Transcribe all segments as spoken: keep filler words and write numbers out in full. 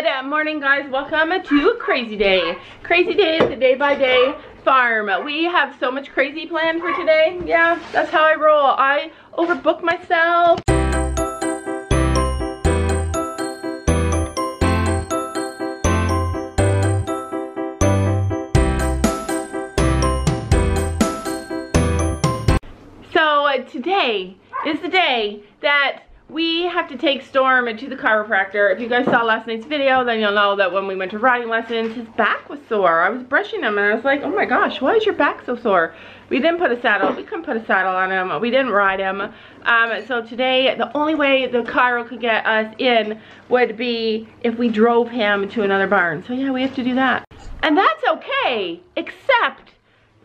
Good morning, guys. Welcome to Crazy Day. Crazy Day is a day-by-day farm. We have so much crazy planned for today. Yeah, that's how I roll. I overbook myself. So today is the day that we have to take Storm to the chiropractor. If you guys saw last night's video, then you'll know that when we went to riding lessons, his back was sore. I was brushing him and I was like, oh my gosh, why is your back so sore? We didn't put a saddle. We couldn't put a saddle on him. We didn't ride him. Um, so today, the only way the chiro could get us in would be if we drove him to another barn. So yeah, we have to do that. And that's okay, except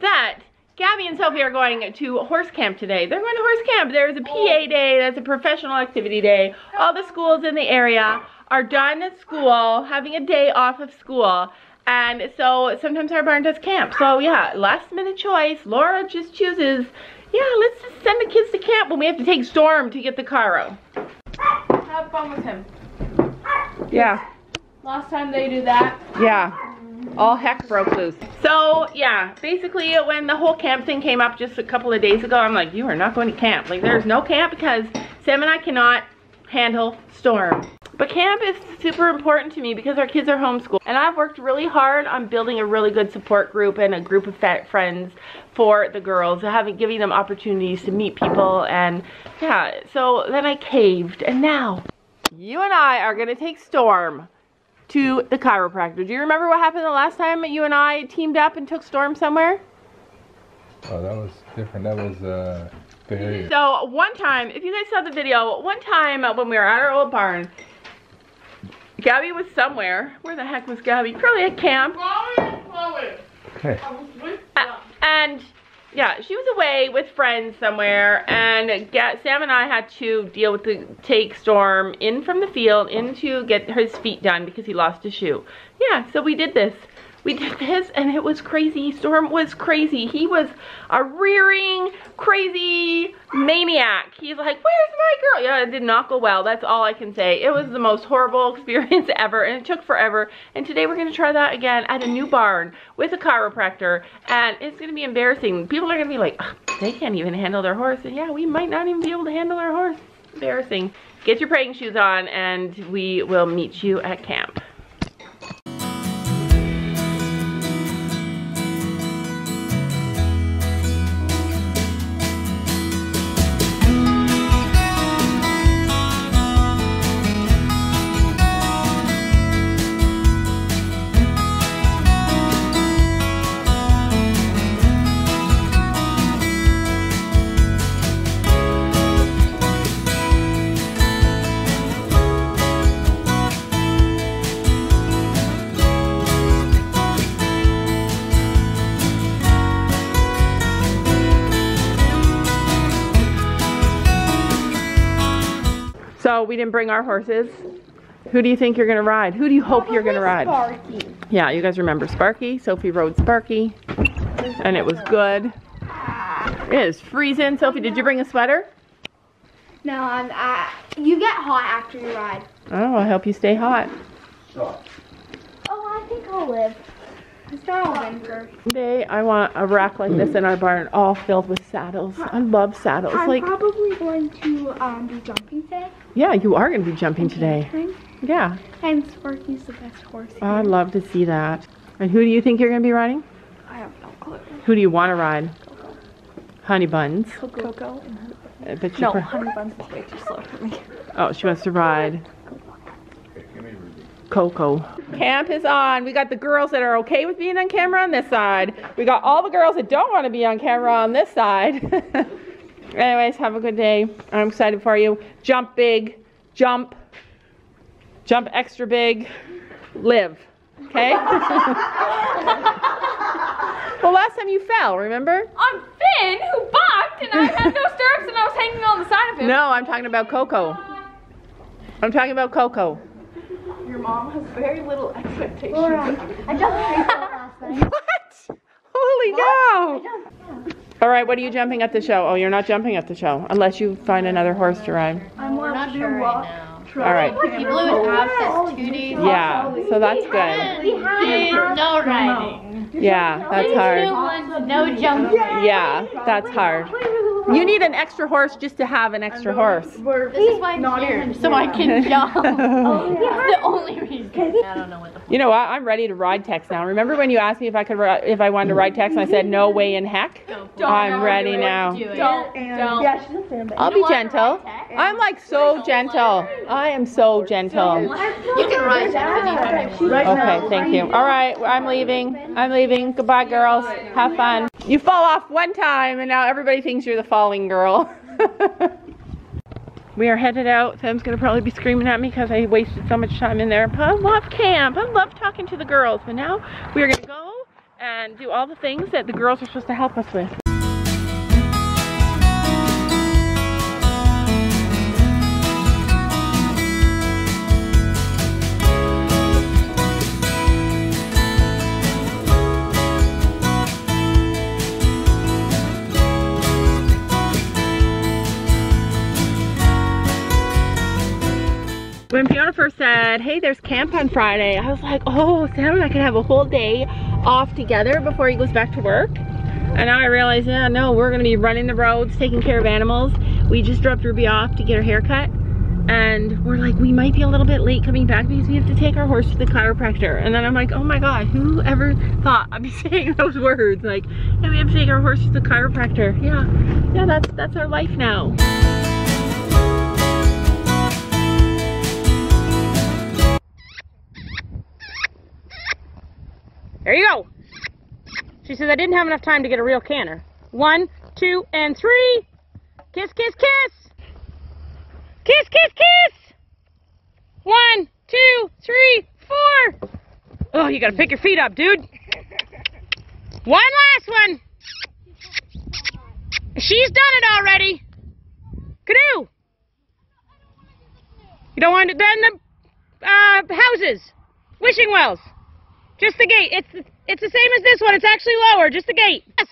that Gabby and Sophie are going to horse camp today. They're going to horse camp. There's a P A day. That's a professional activity day. All the schools in the area are done at school, having a day off of school. And so sometimes our barn does camp. So yeah, last minute choice. Laura just chooses, yeah, let's just send the kids to camp when we have to take Storm to get the chiro. Have fun with him. Yeah. Last time they do that. Yeah. All heck broke loose. So yeah, basically when the whole camp thing came up just a couple of days ago, I'm like, you are not going to camp. Like, there's no camp because Sam and I cannot handle Storm. But camp is super important to me because our kids are homeschooled. And I've worked really hard on building a really good support group and a group of friends for the girls, having giving them opportunities to meet people. And yeah, so then I caved. And now you and I are going to take Storm to the chiropractor. Do you remember what happened the last time that you and I teamed up and took Storm somewhere? Oh, that was different. That was uh, very... So one time, if you guys saw the video, one time when we were at our old barn, Gabby was somewhere. Where the heck was Gabby? Probably at camp. Chloe, Chloe. Okay. I was with uh, and yeah, she was away with friends somewhere, and Sam and I had to deal with the take Storm in from the field in to get his feet done because he lost a shoe. Yeah, so we did this. We did this, and it was crazy. Storm was crazy. He was a rearing, crazy maniac. He's like, where's my girl? Yeah, it did not go well. That's all I can say. It was the most horrible experience ever, and it took forever. And today we're going to try that again at a new barn with a chiropractor, and it's going to be embarrassing. People are going to be like, oh, they can't even handle their horse. And yeah, we might not even be able to handle our horse. It's embarrassing. Get your praying shoes on, and we will meet you at camp. We didn't bring our horses. Who do you think you're gonna ride? Who do you hope Probably you're gonna ride? Sparky. Yeah, you guys remember Sparky. Sophie rode Sparky, and it was good. It is freezing. Sophie, did you bring a sweater? No, I'm, I, you get hot after you ride. Oh, I'll help you stay hot. Oh, I think I'll live. It's not a winter. Today, I want a rack like this in our barn, all filled with saddles. I love saddles. I'm like, probably going to um, be jumping today. Yeah, you are going to be jumping and today. Entering. Yeah. And Sparky's the best horse here. I'd love to see that. And who do you think you're going to be riding? I have no clue. Who do you want to ride? Coco. Honey Buns. Coco. Coco and Honey Buns. I bet you no, Honey Buns is way too slow for me. Oh, she wants to ride Coco. Camp is on. We got the girls that are okay with being on camera on this side. We got all the girls that don't want to be on camera on this side. Anyways, have a good day. I'm excited for you. Jump big. Jump. Jump extra big. Live. Okay? Well, last time you fell, remember? On Finn, who bucked, and I had no stirrups, and I was hanging on the side of him. No, I'm talking about Coco. I'm talking about Coco. Your mom has very little expectations. Laura, I just last night. What? Holy what? No! All right, what are you jumping at the show? Oh, you're not jumping at the show unless you find another horse to ride. I'm, I'm not sure right now. All right. He blew his abscess two days. Yeah, so that's good. We had no riding. Yeah, that's hard. No jumping. Yeah, that's hard. You need an extra horse just to have an extra horse. This is why I'm here, so I can jump. That's the only reason. I don't know what the point is. You know what? I'm ready to ride Tex now. Remember when you asked me if I could, if I wanted to ride Tex, and I said no way in heck. Don't I'm ready now. Do don't. don't. Yeah, she's a fan, I'll be gentle. I'm like so gentle. I am so gentle. You can ride Tex. Okay, thank you. All right, I'm leaving. I'm leaving. Goodbye, girls. Have fun. You fall off one time, and now everybody thinks you're the falling girl. We are headed out. Sam's gonna probably be screaming at me because I wasted so much time in there. I love camp. I love talking to the girls. But now we are gonna go and do all the things that the girls are supposed to help us with. When Fiona first said, hey, there's camp on Friday, I was like, oh, Sam and I could have a whole day off together before he goes back to work. And now I realize, yeah, no, we're gonna be running the roads, taking care of animals. We just dropped Ruby off to get her hair cut. And we're like, we might be a little bit late coming back because we have to take our horse to the chiropractor. And then I'm like, oh my God, who ever thought I'd be saying those words? Like, yeah, we have to take our horse to the chiropractor. Yeah, yeah, that's, that's our life now. There you go. She says, I didn't have enough time to get a real canner. One, two, and three. Kiss, kiss, kiss. Kiss, kiss, kiss. One, two, three, four. Oh, you gotta pick your feet up, dude. One last one. She's done it already. Canoe. You don't want to, then the uh, houses, wishing wells. Just the gate. It's it's the same as this one. It's actually lower. Just the gate. Yes.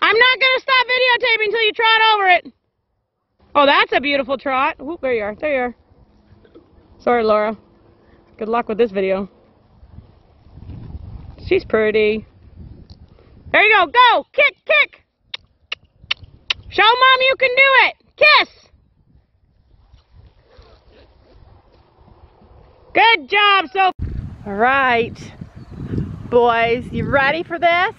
I'm not gonna stop videotaping until you trot over it. Oh, that's a beautiful trot. Ooh, there you are. There you are. Sorry, Laura. Good luck with this video. She's pretty. There you go. Go. Kick, kick. Show Mom you can do it. Kiss. Good job, Sophie. All right, boys, you ready for this?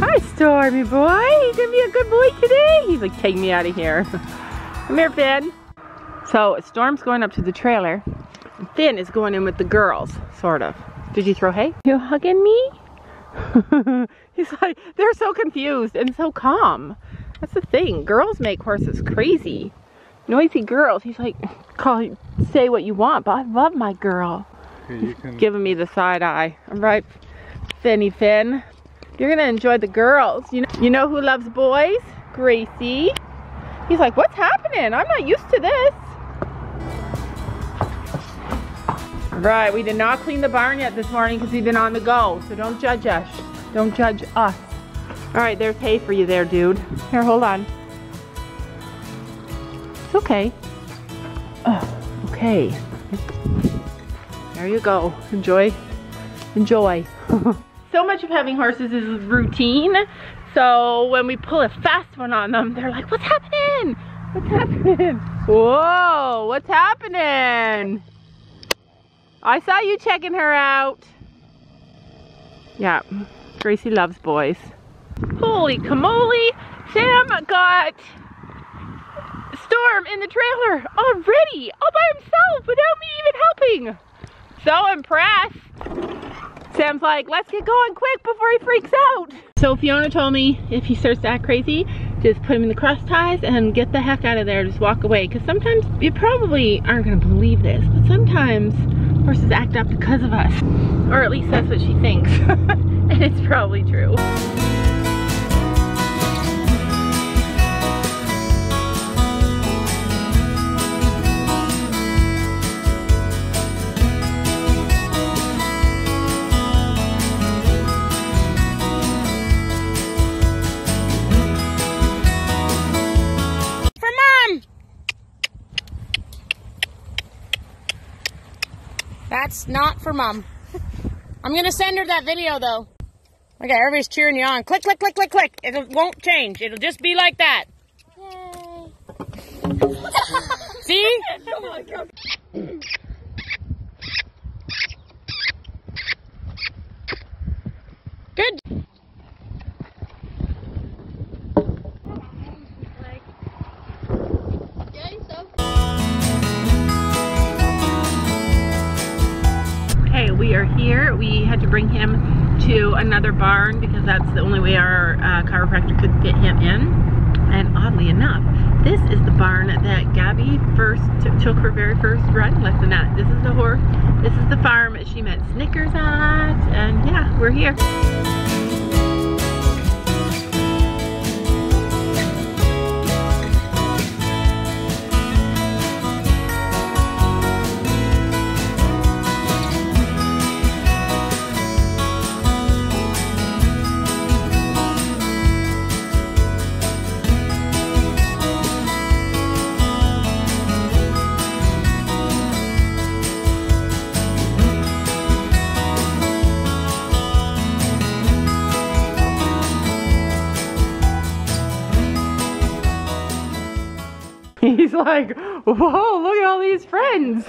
Hi, Stormy boy. You're gonna be a good boy today. He's like, take me out of here. Come here, Finn. So Storm's going up to the trailer. And Finn is going in with the girls, sort of. Did you throw hay? You hugging me? He's like, they're so confused and so calm. That's the thing, girls make horses crazy. Noisy girls, he's like, call, say what you want, but I love my girl. Okay, you can... giving me the side eye. I'm right, Finny Finn. You're gonna enjoy the girls. You know, you know who loves boys? Gracie. He's like, what's happening? I'm not used to this. Right, we did not clean the barn yet this morning because we've been on the go, so don't judge us. Don't judge us. All right, there's hay for you there, dude. Here, hold on. It's okay. Oh, okay. There you go. Enjoy. Enjoy. So much of having horses is routine. So when we pull a fast one on them, they're like, what's happening? What's happening? Whoa, what's happening? I saw you checking her out. Yeah, Gracie loves boys. Holy camole, Sam got Storm in the trailer already, all by himself, without me even helping. So impressed. Sam's like, let's get going quick before he freaks out. So Fiona told me if he starts to act crazy, just put him in the cross ties and get the heck out of there, just walk away. Because sometimes, you probably aren't gonna believe this, but sometimes horses act up because of us. Or at least that's what she thinks, and it's probably true. That's not for Mom. I'm going to send her that video, though. Okay, everybody's cheering you on. Click, click, click, click, click. It won't change. It'll just be like that. Yay. See? Oh, my God. Good. Okay, we are here. We had to bring him to another barn because that's the only way our uh, chiropractor could fit him in. And oddly enough, this is the barn that Gabby first took her very first run lesson at. This is the horse. This is the farm she met Snickers at, and yeah, we're here. He's like, whoa, look at all these friends.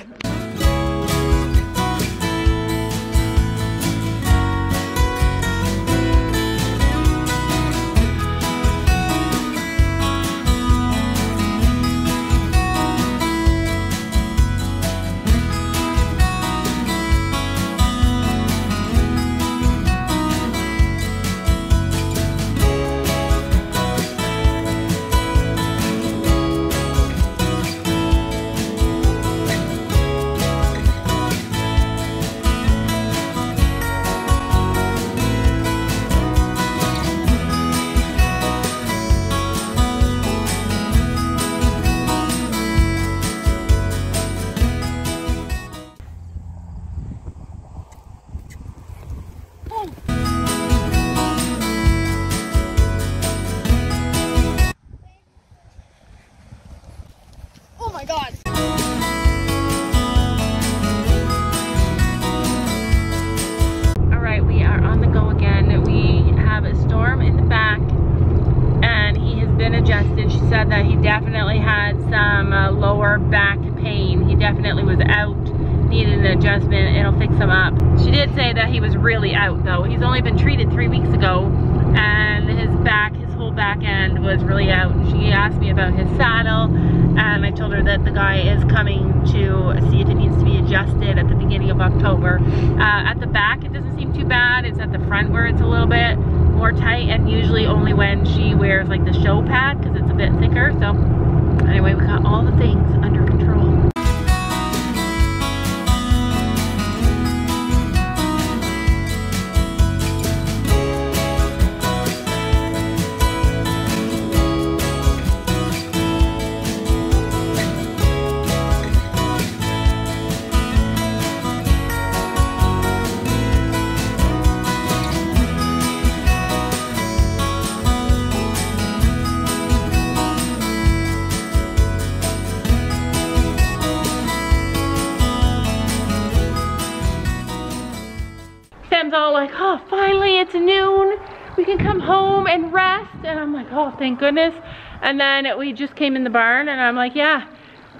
Thank goodness. And then we just came in the barn and I'm like, yeah,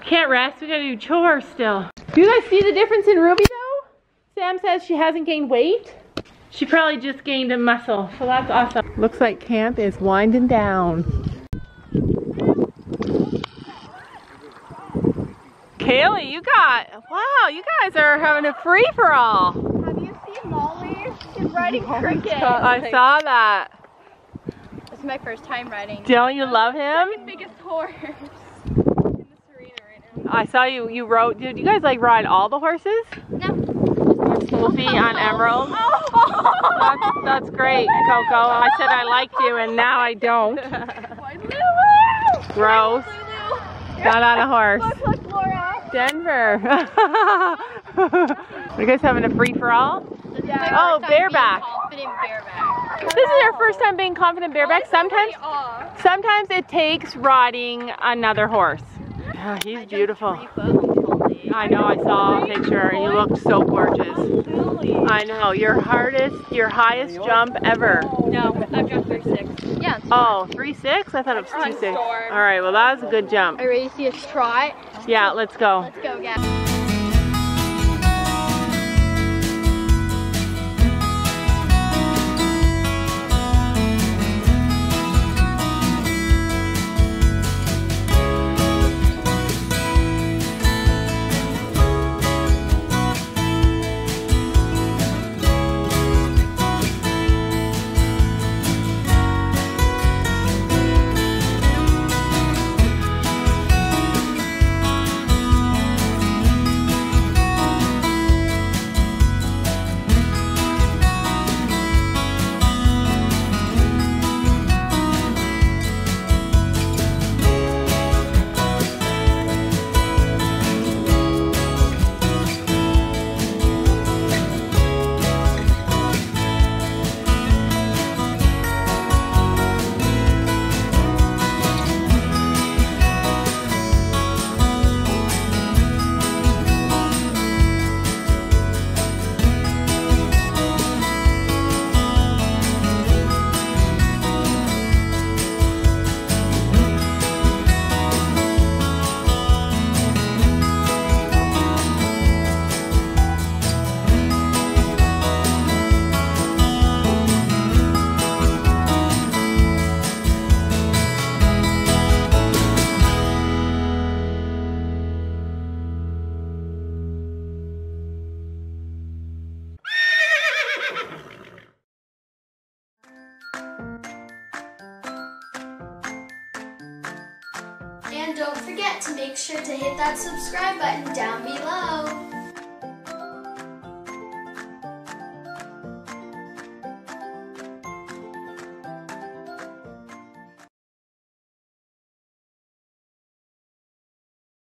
can't rest, we gotta do chores still. Do you guys see the difference in Ruby though? Sam says she hasn't gained weight. She probably just gained a muscle, so that's awesome. Looks like camp is winding down. Kaylee, you got, wow, you guys are having a free-for-all. Have you seen Molly? She's riding Cricket. I saw that. My first time riding. Don't you love him? Second biggest horse in the arena right now. I saw you, you rode, dude, you guys like ride all the horses? No. Sophie on Emerald. Oh. That's, that's great, Coco. I said I liked you and now I don't. Why Lulu? Gross. Lulu. Not on a horse. Look, look, Laura. Denver. Are you guys having a free-for-all? Yeah. Oh, bareback. This is your first time being confident bareback. Sometimes, sometimes it takes riding another horse. Oh, he's beautiful. I know, I saw a picture and you looked so gorgeous. I know, your hardest, your highest jump ever. No, I've jumped three six. Yeah. Oh, three six? I thought it was two six. Alright, well that was a good jump. Are you ready to see us try it? Yeah, let's go. Let's go, guys. And don't forget to make sure to hit that subscribe button down below.